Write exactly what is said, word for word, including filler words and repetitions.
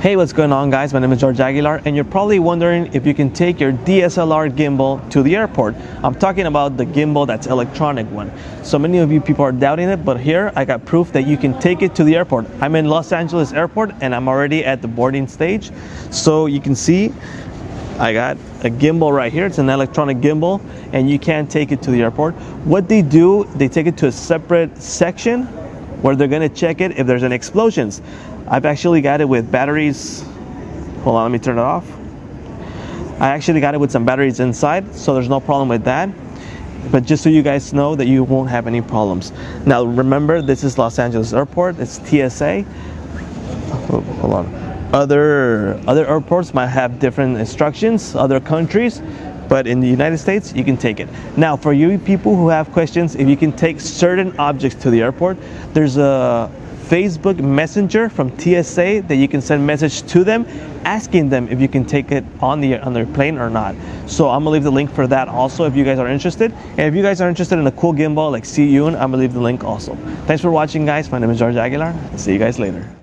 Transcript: Hey, what's going on, guys? My name is George Aguilar, and you're probably wondering if you can take your D S L R gimbal to the airport. I'm talking about the gimbal that's electronic one. So many of you people are doubting it, but here I got proof that you can take it to the airport. I'm in Los Angeles Airport, and I'm already at the boarding stage. So you can see I got a gimbal right here. It's an electronic gimbal, and you can take it to the airport. What they do, they take it to a separate section where they're gonna check it if there's any explosions. I've actually got it with batteries. Hold on, let me turn it off. I actually got it with some batteries inside, so there's no problem with that. But just so you guys know that you won't have any problems. Now remember, this is Los Angeles Airport, it's T S A. Oh, hold on. Other, other airports might have different instructions, other countries, but in the United States, you can take it. Now, for you people who have questions, if you can take certain objects to the airport, there's a Facebook Messenger from T S A that you can send message to them asking them if you can take it on the on their plane or not. So I'm gonna leave the link for that also if you guys are interested. And if you guys are interested in a cool gimbal like Si Yun, I'm gonna leave the link also. Thanks for watching, guys. My name is George Aguilar. I'll see you guys later.